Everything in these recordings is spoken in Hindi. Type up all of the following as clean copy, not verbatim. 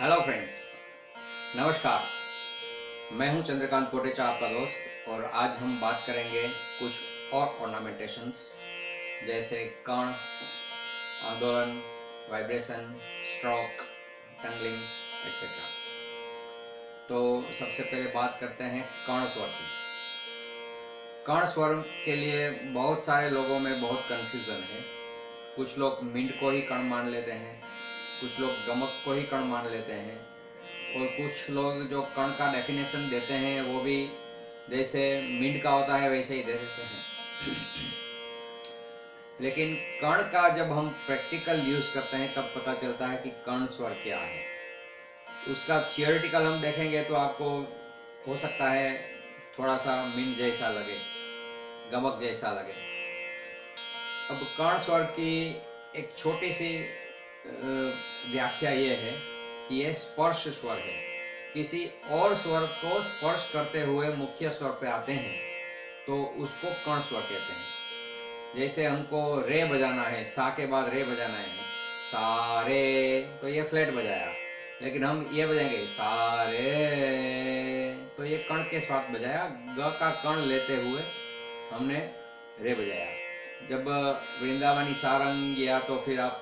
हेलो फ्रेंड्स, नमस्कार। मैं हूं चंद्रकांत पोटेचा, आपका दोस्त। और आज हम बात करेंगे कुछ और ऑर्नामेंटेशंस जैसे कण, आंदोलन, वाइब्रेशन, स्ट्रोक, टंगलिंग एक्सेट्रा। तो सबसे पहले बात करते हैं कण स्वर की। कण स्वर के लिए बहुत सारे लोगों में बहुत कंफ्यूजन है। कुछ लोग मींड को ही कण मान लेते हैं, कुछ लोग गमक को ही कण मान लेते हैं, और कुछ लोग जो कण का डेफिनेशन देते हैं वो भी जैसे मींड का होता है वैसे ही दे देते हैं। लेकिन कण का जब हम प्रैक्टिकल यूज़ करते हैं तब पता चलता है कि कण स्वर क्या है। उसका थियोरेटिकल हम देखेंगे तो आपको हो सकता है थोड़ा सा मींड जैसा लगे, गमक जैसा लगे। अब कण स्वर की एक छोटी सी व्याख्या यह है कि यह स्पर्श स्वर है। किसी और स्वर को स्पर्श करते हुए मुख्य स्वर पे आते हैं तो उसको कण स्वर कहते हैं। जैसे हमको रे बजाना है, सा के बाद रे बजाना है, सा रे, तो ये फ्लैट बजाया। लेकिन हम ये बजाएंगे सा रे, तो ये कण के साथ बजाया। ग का कण लेते हुए हमने रे बजाया। जब वृंदावनी सारंगिया, तो फिर आप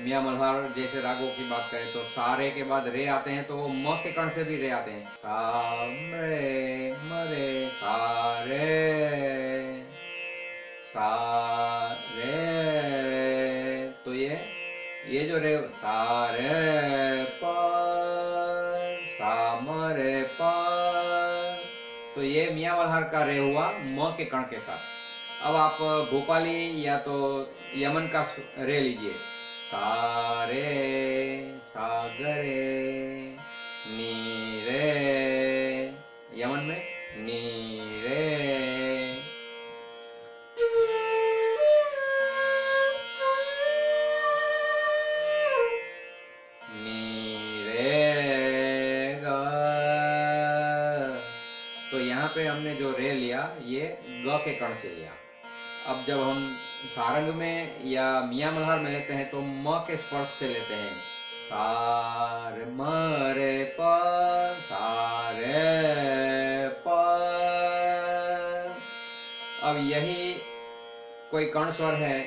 मिया मलहार जैसे रागों की बात करें तो सारे के बाद रे आते हैं, तो वो म के कण से भी रे आते हैं। सारे मरे सारे सारे, तो ये जो रे सारे पर सामरे पर, तो ये मिया मलहार का रे हुआ म के कण के साथ। अब आप भोपाली या तो यमन का रे लीजिए, सारे सागरे नीरे, यमन में नीरे। तो यहाँ पे हमने जो रे लिया ये ग के कण से लिया। अब जब हम सारंग में या मिया मल्हार में लेते हैं तो म के स्पर्श से लेते हैं, सार मरे पर सारे पर। अब यही कोई कण स्वर है,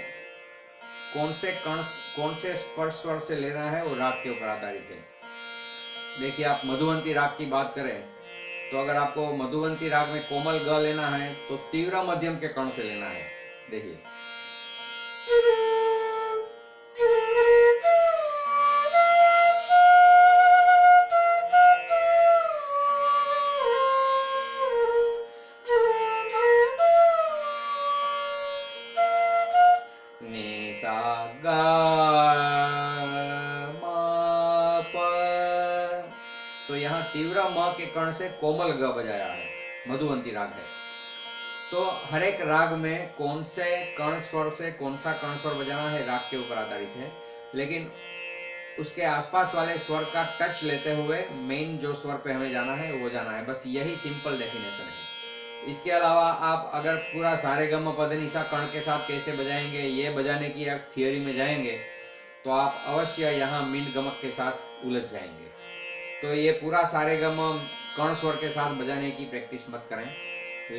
कौन से स्पर्श स्वर से लेना है वो राग के ऊपर आधारित है। देखिए, आप मधुवंती राग की बात करें तो अगर आपको मधुवंती राग में कोमल ग लेना है तो तीव्र मध्यम के कण से लेना है। देखिए, ने सा गा मा, तो यहाँ तीव्र म के कण से कोमल ग बजाया है, मधुवंती राग है। तो हर एक राग में कौन से कर्ण स्वर से कौन सा कर्ण स्वर बजाना है राग के ऊपर आधारित है, लेकिन उसके आसपास वाले स्वर का टच लेते हुए मेन जो स्वर पे हमें जाना है वो जाना है। बस यही सिंपल डेफिनेशन है। इसके अलावा आप अगर पूरा सारेगामा पधनिसा कर्ण के साथ कैसे बजाएंगे ये बजाने की आप थियोरी में जाएंगे तो आप अवश्य यहाँ मींड गमक के साथ उलझ जाएंगे। तो ये पूरा सारेगामा कर्ण स्वर के साथ बजाने की प्रैक्टिस मत करें।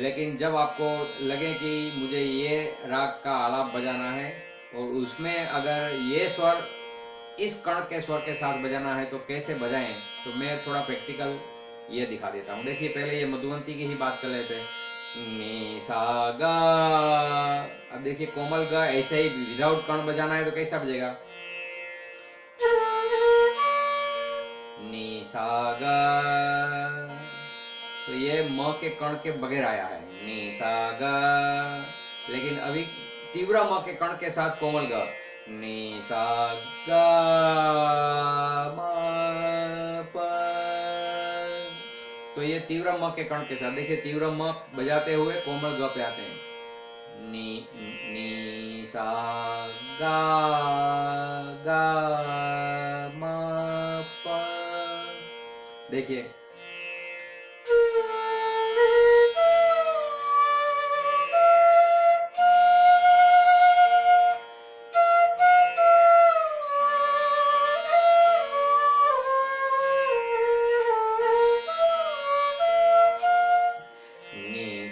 लेकिन जब आपको लगे कि मुझे ये राग का आलाप बजाना है और उसमें अगर ये स्वर इस कण के स्वर के साथ बजाना है तो कैसे बजाएं, तो मैं थोड़ा प्रैक्टिकल ये दिखा देता हूँ। देखिए, पहले ये मधुवंती की ही बात कर लेते हैं, मी सा गा। अब देखिए, कोमल गा ऐसे ही विदाउट कण बजाना है तो कैसा बजेगा, नी सा गा। तो ये म के कण के बगैर आया है, नी सा गा। लेकिन अभी तीव्र म के कण के साथ कोमल गा, नी सा गा मा पा। तो ये तीव्र म के कण के साथ, देखिए तीव्र म बजाते हुए कोमल ग पे आते हैं, नी नी सा गा गा मा पा। देखिए,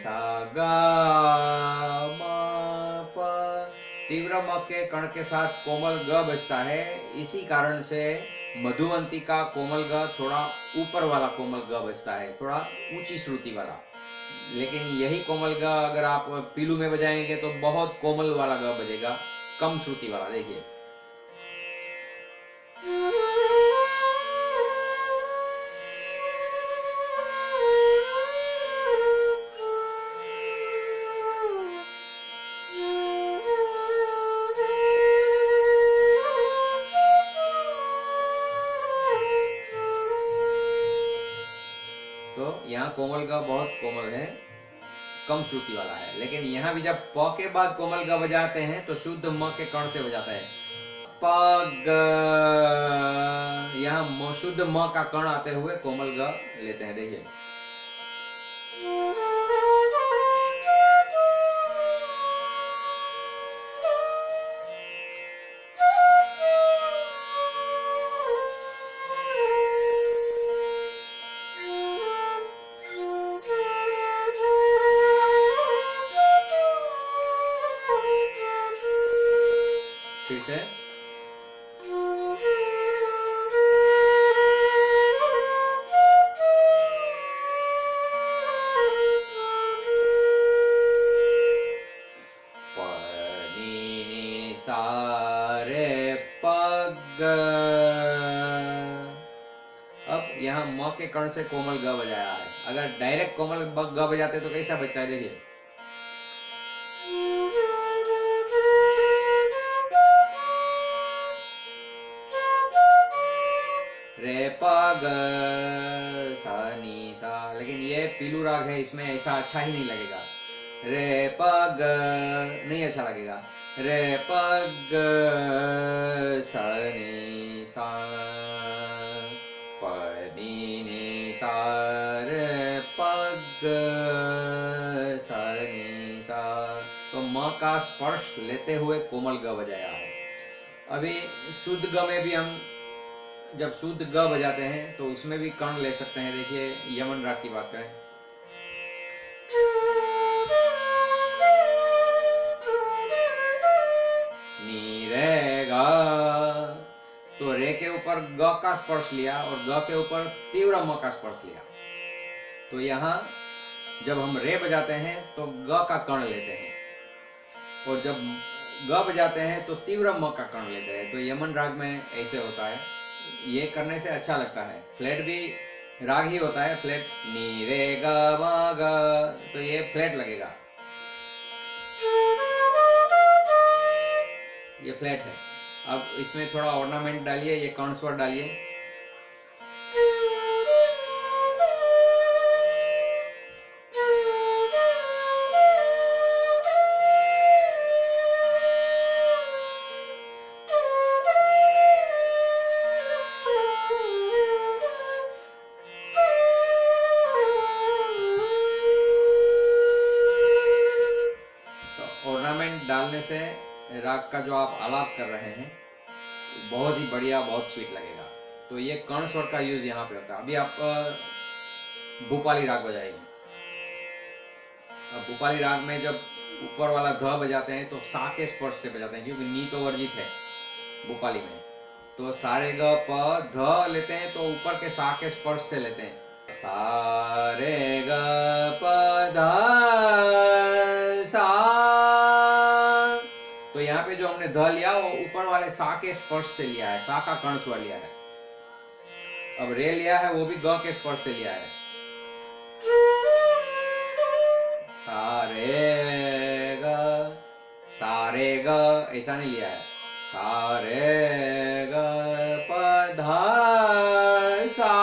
सा गा मा पा। तीव्र म के कण के साथ कोमल ग बजता है, इसी कारण से मधुवंती का कोमल ग थोड़ा ऊपर वाला कोमल ग बजता है, थोड़ा ऊंची श्रुति वाला। लेकिन यही कोमल ग अगर आप पीलू में बजाएंगे तो बहुत कोमल वाला ग बजेगा, कम श्रुति वाला। देखिए कोमल ग बहुत कोमल है, कम श्रुति वाला है। लेकिन यहाँ भी जब प के बाद कोमल ग बजाते हैं तो शुद्ध म के कण से बजाता है। प ग, यहाँ शुद्ध म का कण आते हुए कोमल ग लेते हैं। देखिए के कण से कोमल ग बजाया है। अगर डायरेक्ट कोमल ग बजाते तो कैसा बजता है, देखिए रे प ग सा नी सा। लेकिन ये पीलू राग है, इसमें ऐसा अच्छा ही नहीं लगेगा, रे प ग नहीं अच्छा लगेगा, रे प ग सा नी सा सारे पग सारे सा। तो म का स्पर्श लेते हुए कोमल ग बजाया है। अभी शुद्ध ग में भी हम जब शुद्ध ग बजाते हैं तो उसमें भी कण ले सकते हैं। देखिए यमन राग की बात करें, नी रे गा, तो रे के ऊपर ग का स्पर्श लिया और ग के ऊपर तीव्र म का स्पर्श लिया। तो यहाँ जब हम रे बजाते हैं तो ग का कण लेते हैं, और जब ग बजाते हैं तो तीव्र म का कण लेते हैं। तो यमन राग में ऐसे होता है, ये करने से अच्छा लगता है। फ्लैट भी राग ही होता है, फ्लैट नी रे ग म ग, तो ये फ्लैट लगेगा, ये फ्लैट है। अब इसमें थोड़ा ऑर्नामेंट डालिए, ये कर्ण स्वर डालिए, तो ऑर्नामेंट डालने से राग का जो आप आलाप कर रहे हैं बहुत ही बढ़िया, बहुत स्वीट लगेगा। तो ये कर्ण स्वर का यूज यहाँ पे होता है। अभी आप भोपाली राग बजाएंगे। अब भोपाली राग में जब ऊपर वाला ध बजाते हैं तो सा के स्पर्श से बजाते हैं, क्योंकि नी तो वर्जित है भोपाली में। तो सारे ग प ध लेते हैं तो ऊपर के सा के स्पर्श से लेते हैं, सारे ग प ध सा। तो यहाँ पे जो हमने ध लिया वो ऊपर वाले सा के स्पर्श से लिया है, सा का कर्ण स्वर लिया है। अब रे लिया है वो भी ग के स्पर्श से लिया है, सारे ग ऐसा नहीं लिया है, सारे ग प ध सा।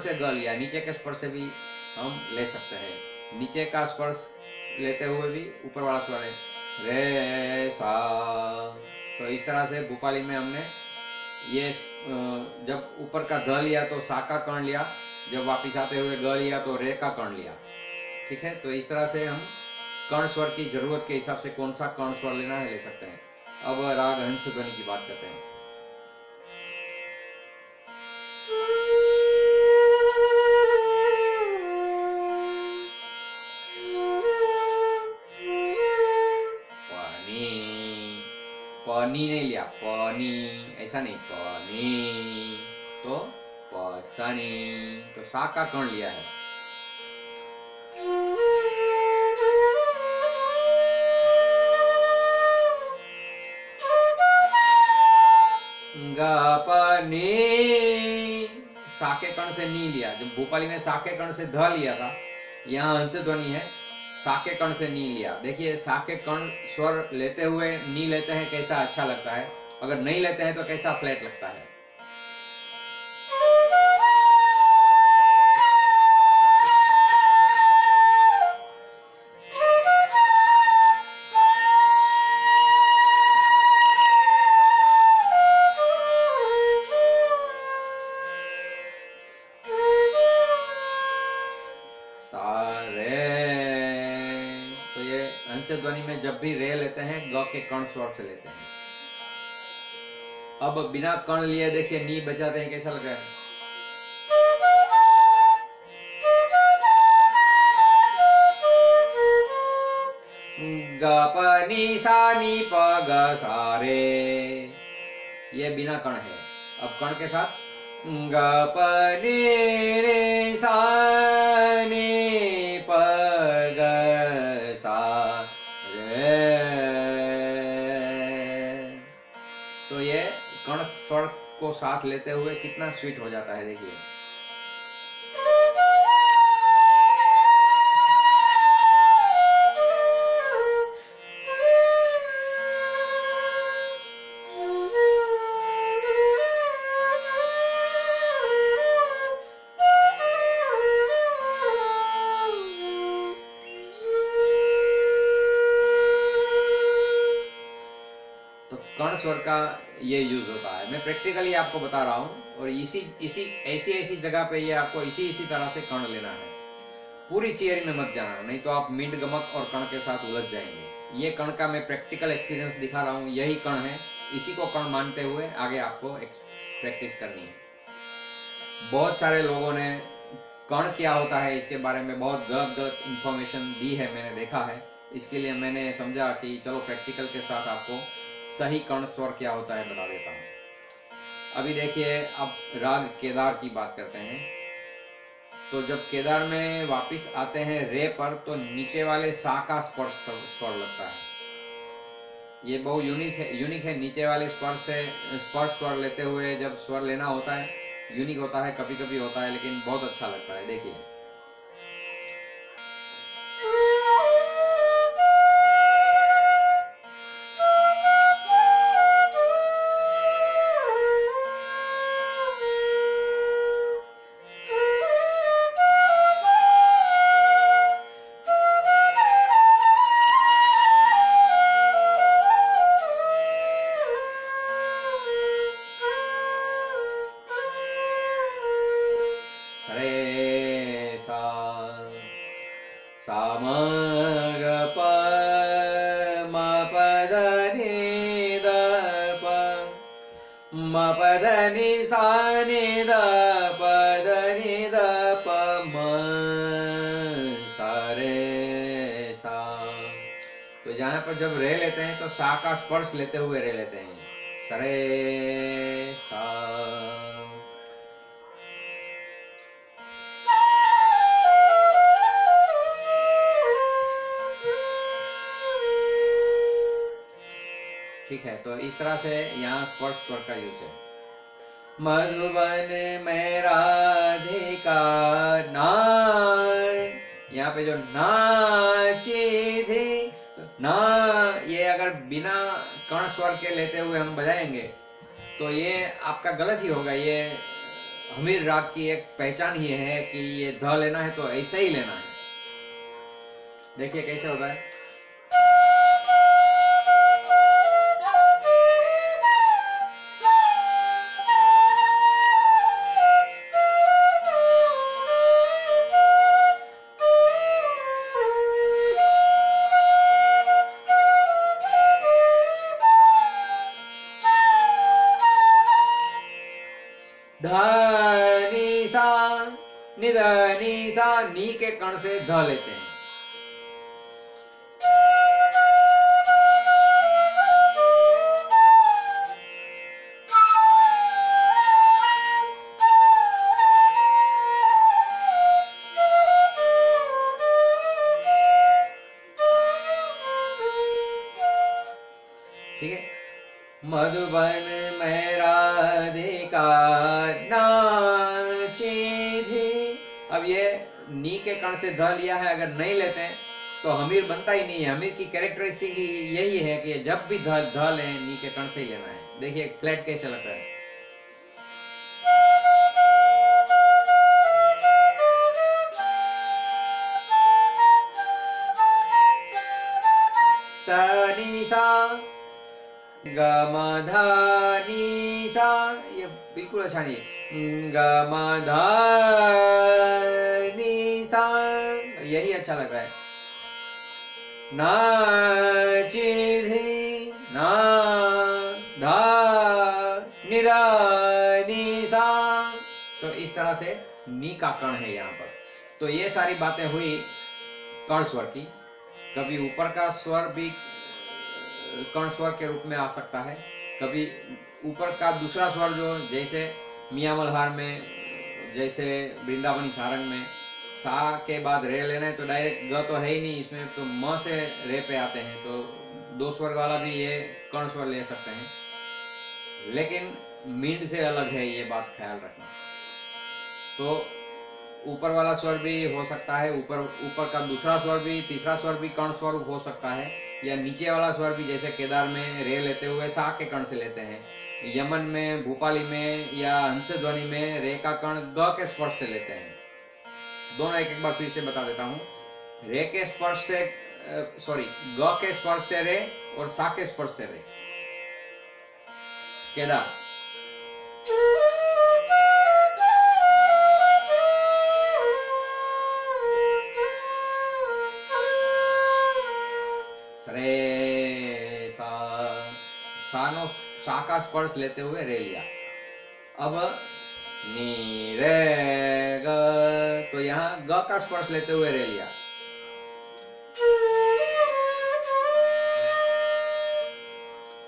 से ग लिया, नीचे के स्पर्श से भी हम ले सकते हैं, नीचे का स्पर्श लेते हुए भी ऊपर वाला स्वर है रे सा। तो इस तरह से भोपाली में हमने ये जब ऊपर का ध लिया तो सा का कर्ण लिया, जब वापिस आते हुए ग लिया तो रे का कर्ण लिया। ठीक है, तो इस तरह से हम कर्ण स्वर की जरूरत के हिसाब से कौन सा कर्ण स्वर लेना है ले सकते हैं। अब राग हंसध्वनि की बात करते हैं। पनी नहीं लिया, पनी ऐसा नहीं, पनी तो पसानी, तो सा का कर्ण लिया है। नी सा के कर्ण से नी लिया, जब भोपाली में सा के कर्ण से ध लिया था, यहाँ हंसध्वनि है सा के कर्ण से नी लिया। देखिए सा के कर्ण स्वर लेते हुए नी लेते हैं कैसा अच्छा लगता है, अगर नहीं लेते हैं तो कैसा फ्लैट लगता है। ध्वनि में जब भी रे लेते हैं ग के कर्ण स्वर से लेते हैं। अब बिना कर्ण लिए देखिए नी बजाते हैं कैसा लग रहा है। ग प नी सा नी प ग सा रे, ये बिना कर्ण है। अब कर्ण के साथ ग प नी रे सा नी प ग सा स्वर को साथ लेते हुए कितना स्वीट हो जाता है। देखिए कर्ण स्वर का ये यूज होता है, मैं प्रैक्टिकली आपको बता रहा हूँ, और इसी ऐसी जगह पे ये आपको इसी तरह से कर्ण लेना है। पूरी थियरी में मत जाना, नहीं तो आप मींड गमक और कर्ण के साथ उलझ जाएंगे। ये कर्ण का मैं प्रैक्टिकल एक्सपीरियंस दिखा रहा हूँ, यही कर्ण है, इसी को कर्ण मानते हुए आगे आपको प्रैक्टिस करनी है। बहुत सारे लोगों ने कर्ण क्या होता है इसके बारे में बहुत गलत इंफॉर्मेशन दी है, मैंने देखा है। इसके लिए मैंने समझा कि चलो प्रैक्टिकल के साथ आपको सही कर्ण स्वर क्या होता है बता देता हूँ। अभी देखिए अब राग केदार की बात करते हैं। तो जब केदार में वापस आते हैं रे पर तो नीचे वाले सा का स्पर्श स्वर लगता है। ये बहुत यूनिक है। नीचे वाले स्पर्श स्वर लेते हुए जब स्वर लेना होता है यूनिक होता है, कभी कभी होता है, लेकिन बहुत अच्छा लगता है। देखिए जब रे लेते हैं तो सा का स्पर्श लेते हुए रे लेते हैं। सरे सा, ठीक है। तो इस तरह से यहाँ स्पर्श स्वर का यूज है। मधुवन में राधिका नाय, यहाँ पे जो नाची थी ना, ये अगर बिना कर्ण स्वर के लेते हुए हम बजाएंगे तो ये आपका गलत ही होगा। ये हमीर राग की एक पहचान ही है कि ये ध लेना है तो ऐसे ही लेना है। देखिए कैसे होता है। ध सा नी के कण से ध लेते हैं। ठीक है, मधुबन में राधिका नाची थी। अब ये नी के कण से ध लिया है, अगर नहीं लेते हैं तो हमीर बनता ही नहीं है। हमीर की कैरेक्टरिस्टिक यही है कि जब भी ध लें नी के कण से ही लेना है। देखिए फ्लैट कैसे लग रहा है। तनीसा गमधानी सा, ये बिल्कुल अच्छा नहीं है। गमधानी सा यही अच्छा लग रहा है। नाची धी ना धा निरानी सा, तो इस तरह से नी का कण है यहाँ पर। तो ये सारी बातें हुई कर्ण स्वर की। कभी ऊपर का स्वर भी कर्ण स्वर के रूप में आ सकता है, कभी ऊपर का दूसरा स्वर जो जैसे मिया मलहार में, जैसे वृंदावनी सारंग में सा के बाद रे लेना है तो डायरेक्ट ग तो है ही नहीं इसमें, तो म से रे पे आते हैं, तो दो स्वर वाला भी ये कर्ण स्वर ले सकते हैं। लेकिन मींड से अलग है, ये बात ख्याल रखना। तो ऊपर वाला स्वर भी हो सकता है, ऊपर का दूसरा स्वर भी, तीसरा स्वर भी कर्ण स्वरूप हो सकता है, या नीचे वाला स्वर भी जैसे केदार में रे लेते हुए सा के कण से लेते हैं, यमन में, भोपाली में या हंसध्वनि में रे का कण ग के स्पर्श से लेते हैं। दोनों एक बार फिर से बता देता हूँ। रे के स्पर्श से ग के स्पर्श से रे और सा के स्पर्श से रे। केदार रे सा, सानो सा का स्पर्श लेते हुए रे लिया। अब नी रे ग, तो यहाँ ग का स्पर्श लेते हुए रे लिया।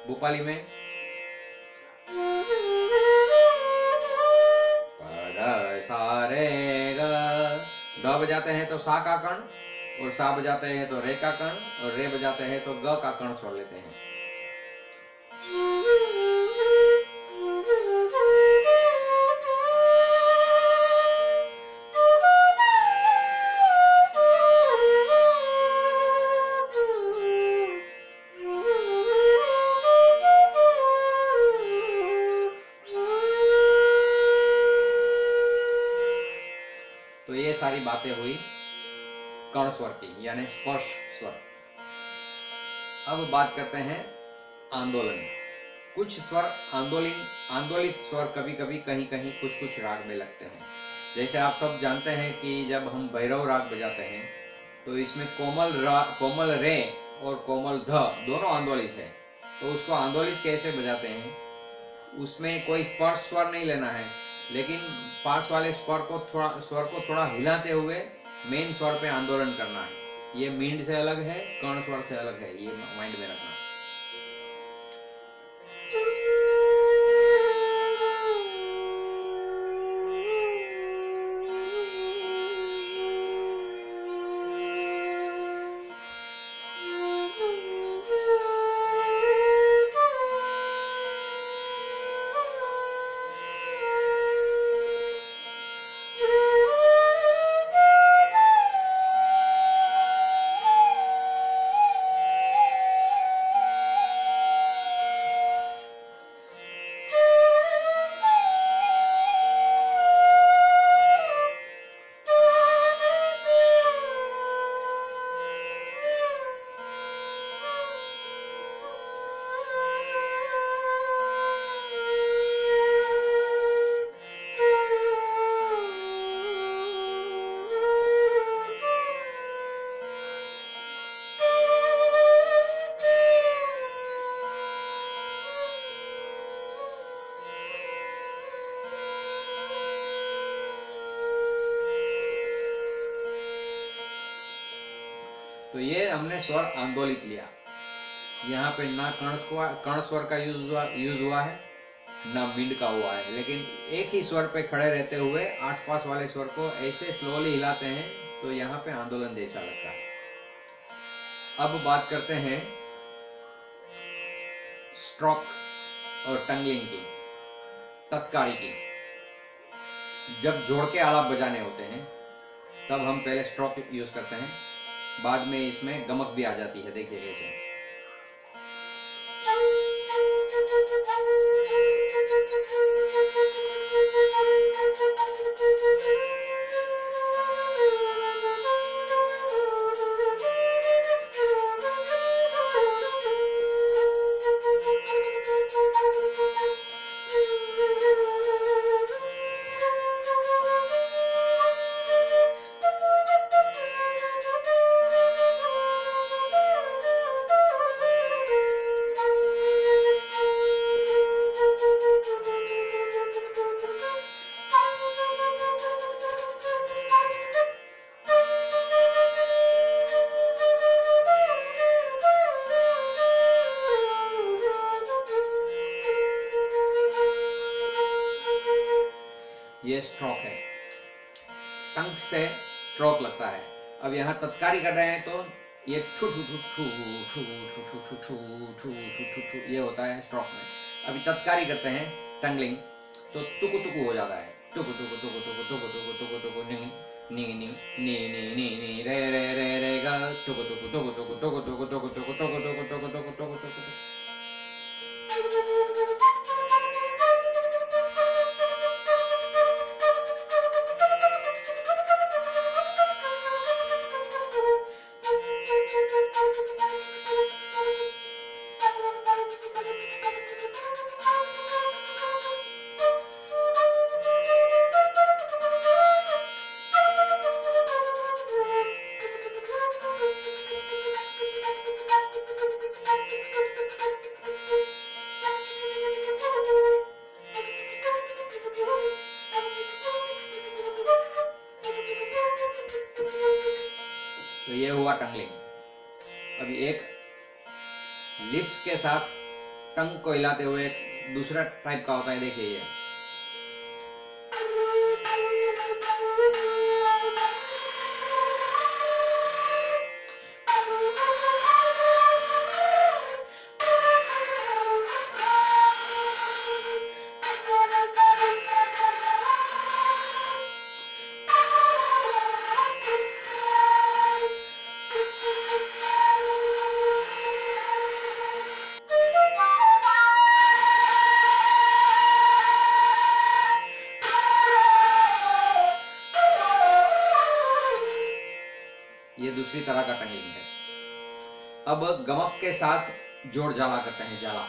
भोपाली में सा रे ग, ध बजाते हैं तो सा का कण, और सा बजाते हैं तो रे का कण, और रे बजाते हैं तो ग का कण स्वर लेते हैं। तो ये सारी बातें हुई कर्ण स्वर की, यानी स्पर्श स्वर। अब बात करते हैं आंदोलन। कुछ स्वर आंदोलित स्वर कभी-कभी कहीं-कहीं कुछ-कुछ राग में लगते हैं। जैसे आप सब जानते हैं कि जब हम भैरव राग बजाते हैं तो इसमें कोमल रे और कोमल ध दोनों आंदोलित है। तो उसको आंदोलित कैसे बजाते हैं? उसमें कोई स्पर्श स्वर नहीं लेना है, लेकिन पास वाले स्वर को थोड़ा हिलाते हुए मेन स्वर पे आंदोलन करना है। ये मींड से अलग है, कर्ण स्वर से अलग है, ये माइंड में रखना। तो ये हमने स्वर आंदोलित लिया। यहाँ पे ना कर्ण स्वर का यूज हुआ है, ना मींड का हुआ है, लेकिन एक ही स्वर पे खड़े रहते हुए आसपास वाले स्वर को ऐसे स्लोली हिलाते हैं तो यहाँ पे आंदोलन जैसा लगता है। अब बात करते हैं स्ट्रोक और टंगलिंग की, तत्कारी की। जब जोड़ के आलाप बजाने होते हैं तब हम पहले स्ट्रोक यूज करते हैं, बाद में इसमें गमक भी आ जाती है। देखिए कैसे ये स्ट्रोक है, टंक से स्ट्रोक लगता है। अब यहाँ तत्कारी कर रहे हैं तो ये ठू ठू ठू ठू ठू ठू ठू ठू ठू ठू ये होता है स्ट्रोक में। अभी तत्कारी करते हैं टंगलिंग तो टुकु टुकु हो जाता है, टुकु टुकु टुकु टुकु टुकु टुकु टुकु टुकु निंग निंग निंग नी नी नी नी रे रे रे रे गा टुकु टुकु टुकु टुकु टुकु टुकु टुकु टुकु टुकु टुकु टुकु टुकु टुकु। तो ये हुआ टंगलिंग। अभी एक लिप्स के साथ टंग को हिलाते हुए दूसरा टाइप का होता है, देखिए ये दूसरी तरह का टंगलिंग है। अब गमक के साथ जोड़ जाला करते हैं, जाला।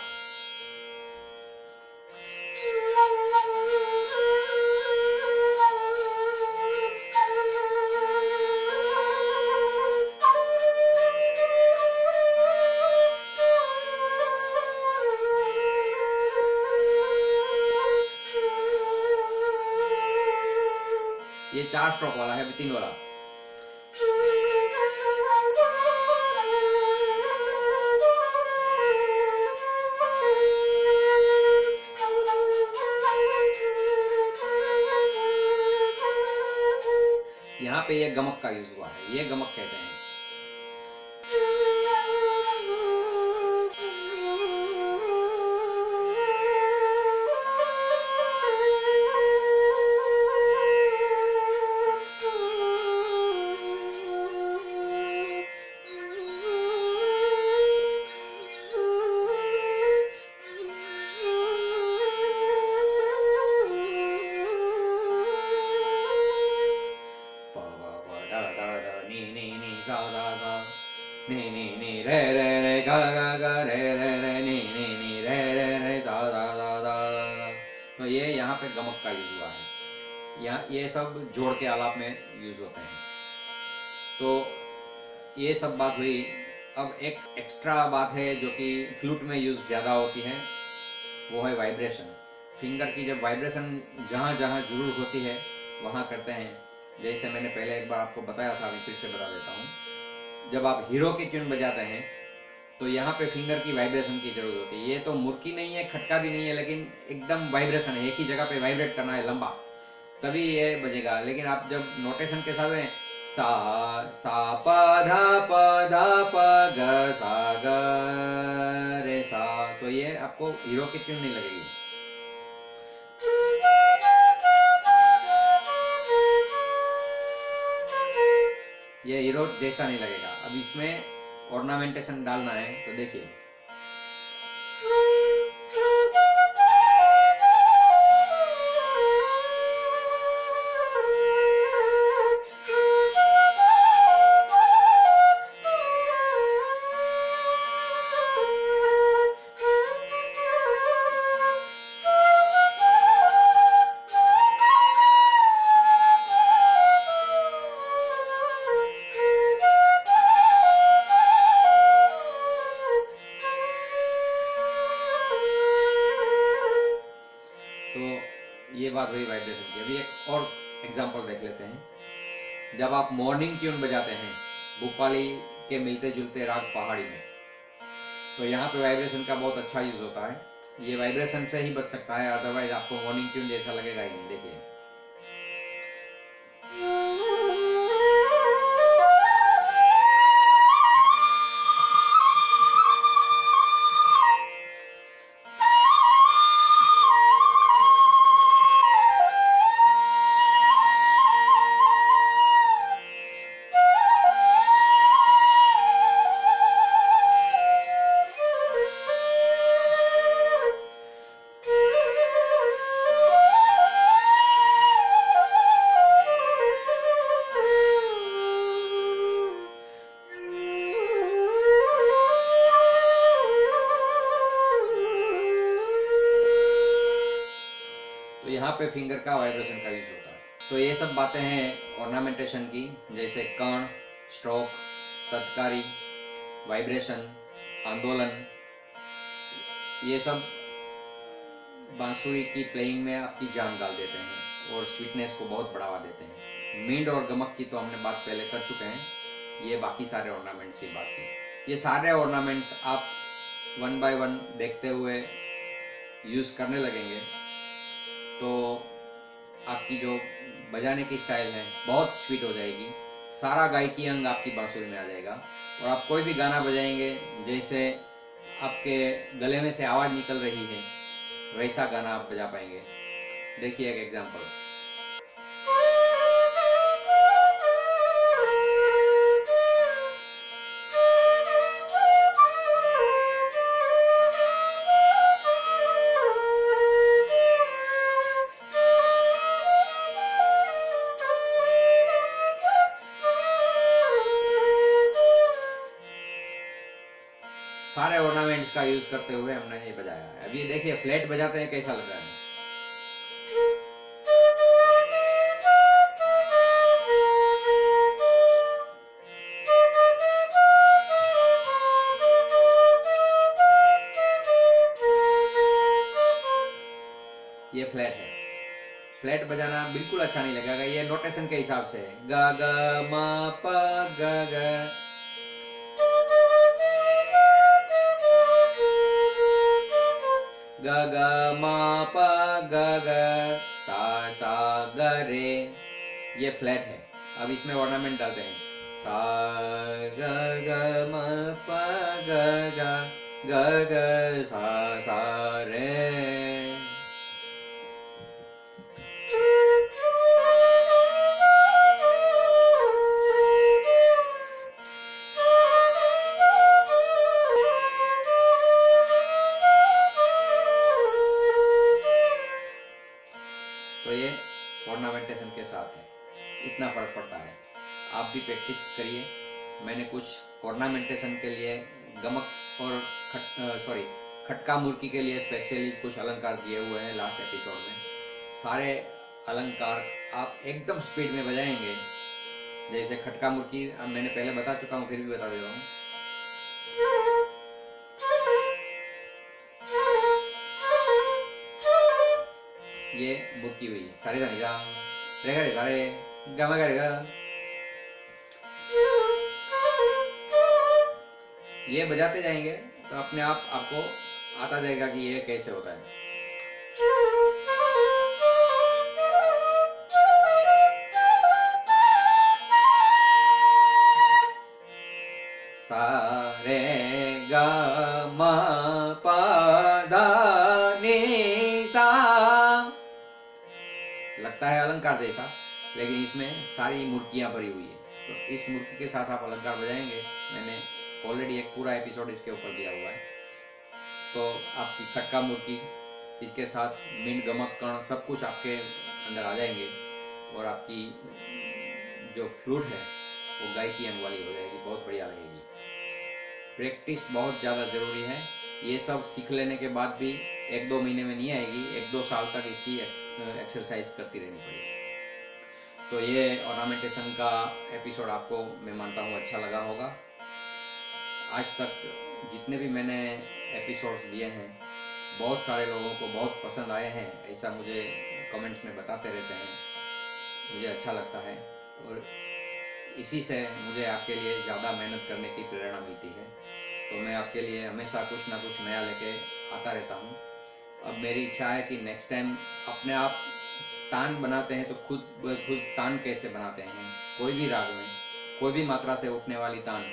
ये चार स्ट्रोक वाला है, अभी तीन वाला। यहाँ पे ये गमक का यूज हुआ है, ये गमक कहते हैं। तो ये यहाँ पे गमक का यूज हुआ है। यहाँ ये सब जोड़ के आलाप में यूज होते हैं। तो ये सब बात हुई। अब एक एक्स्ट्रा बात है जो कि फ्लूट में यूज ज़्यादा होती है, वो है वाइब्रेशन। फिंगर की जब वाइब्रेशन जहाँ जहाँ जरूर होती है वहाँ करते हैं। जैसे मैंने पहले एक बार आपको बताया था, अभी फिर से बता देता हूँ। जब आप हीरो की ट्यून बजाते हैं तो यहाँ पे फिंगर की वाइब्रेशन की जरूरत होती है। ये तो मुर्की नहीं है, खटका भी नहीं है, लेकिन एकदम वाइब्रेशन है, एक ही जगह पे वाइब्रेट करना है लंबा, तभी ये बजेगा। लेकिन आप जब नोटेशन के साथ हैं, सा सा प धा प धा प ग सा ग रे सा, तो ये आपको हीरो की ट्यून नहीं लगेगी। ये हीरो जैसा नहीं लगेगा। अब इसमें ऑर्नामेंटेशन डालना है, तो देखिए वाइब्रेशन की। अभी एक और एग्जांपल देख लेते हैं। जब आप मॉर्निंग ट्यून बजाते हैं भोपाली के मिलते जुलते राग पहाड़ी में, तो यहाँ पे वाइब्रेशन का बहुत अच्छा यूज होता है। ये वाइब्रेशन से ही बच सकता है, अदरवाइज आपको मॉर्निंग ट्यून जैसा लगेगा ही नहीं। देखिए पे फिंगर का वाइब्रेशन का यूज होता है। तो ये सब बातें हैं ऑर्नामेंटेशन की, जैसे कर्ण, स्ट्रोक, तत्कारी, वाइब्रेशन, आंदोलन, ये सब बांसुरी की प्लेइंग में आपकी जान डाल देते हैं और स्वीटनेस को बहुत बढ़ावा देते हैं। मींड और गमक की तो हमने बात पहले कर चुके हैं, ये बाकी सारे ऑर्नामेंट्स की बात की। ये सारे ऑर्नामेंट्स आप वन बाय वन देखते हुए यूज करने लगेंगे तो आपकी जो बजाने की स्टाइल है बहुत स्वीट हो जाएगी। सारा गायकी अंग आपकी बांसुरी में आ जाएगा और आप कोई भी गाना बजाएंगे, जैसे आपके गले में से आवाज़ निकल रही है वैसा गाना आप बजा पाएंगे। देखिए एक एग्जांपल। सारे ऑर्नामेंट्स का यूज करते हुए हमने ये बजाया है। अब ये देखिए फ्लैट बजाते हैं कैसा लग रहा है। ये फ्लैट है, फ्लैट बजाना बिल्कुल अच्छा नहीं लगेगा। ये नोटेशन के हिसाब से है, ग ग म प ग ग। ग ग म प ग ग सा सा ग रे, ये फ्लैट है। अब इसमें ऑर्नामेंट डालते हैं, सा ग ग म प ग ग ग ग सा सा रे। ऑर्नामेंटेशन के साथ है, इतना फर्क पड़ता है। आप भी प्रैक्टिस करिए। मैंने कुछ ऑर्नामेंटेशन के लिए गमक और खटका मुर्की के लिए स्पेशली कुछ अलंकार दिए हुए हैं लास्ट एपिसोड में। सारे अलंकार आप एकदम स्पीड में बजाएंगे। जैसे खटका मुर्की मैंने पहले बता चुका हूँ, फिर भी बता देता हूँ। ये मुर्की हुई सारे धा निजा रे गा रे सा रे गा मा गा रे गा। ये बजाते जाएंगे तो अपने आप आपको आता जाएगा कि ये कैसे होता है। सा रे गा मा पा धा नी सा लगता है अलंकार जैसा, लेकिन इसमें सारी मुर्कियां भरी हुई है। तो इस मुर्की के साथ आप अलंकार बजाएंगे। मैंने ऑलरेडी एक पूरा एपिसोड इसके ऊपर दिया हुआ है। तो आपकी खटका मुर्की इसके साथ मींड गमक कण सब कुछ आपके अंदर आ जाएंगे और आपकी जो फ्लूट है वो गायकी अंग वाली हो जाएगी, बहुत बढ़िया लगेगी। प्रैक्टिस बहुत ज़्यादा ज़रूरी है। ये सब सीख लेने के बाद भी 1-2 महीने में नहीं आएगी, 1-2 साल तक इसकी एक्सरसाइज करती रहनी पड़ेगी। तो ये ऑर्नामेंटेशन का एपिसोड आपको मैं मानता हूँ अच्छा लगा होगा। आज तक जितने भी मैंने एपिसोड्स दिए हैं बहुत सारे लोगों को बहुत पसंद आए हैं, ऐसा मुझे कमेंट्स में बताते रहते हैं, मुझे अच्छा लगता है और इसी से मुझे आपके लिए ज़्यादा मेहनत करने की प्रेरणा मिलती है। तो मैं आपके लिए हमेशा कुछ ना कुछ नया लेके आता रहता हूँ। अब मेरी इच्छा है कि नेक्स्ट टाइम अपने आप तान बनाते हैं तो खुद तान कैसे बनाते हैं, कोई भी राग में कोई भी मात्रा से उठने वाली तान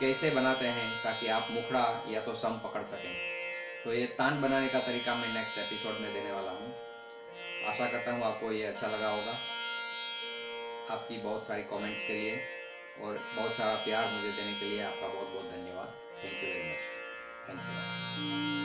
कैसे बनाते हैं ताकि आप मुखड़ा या तो सम पकड़ सकें। तो ये तान बनाने का तरीका मैं नेक्स्ट एपिसोड में देने वाला हूँ। आशा करता हूँ आपको ये अच्छा लगा होगा। आपकी बहुत सारी कमेंट्स के लिए और बहुत सारा प्यार मुझे देने के लिए आपका बहुत बहुत धन्यवाद। Thank you very much. Thanks.